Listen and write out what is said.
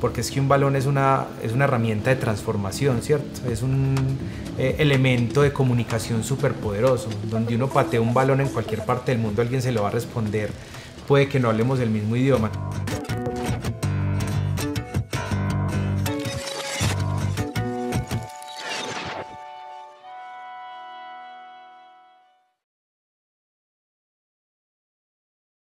Porque es que un balón es una herramienta de transformación, ¿cierto? Es un elemento de comunicación súper poderoso. Donde uno patea un balón en cualquier parte del mundo, alguien se lo va a responder. Puede que no hablemos el mismo idioma.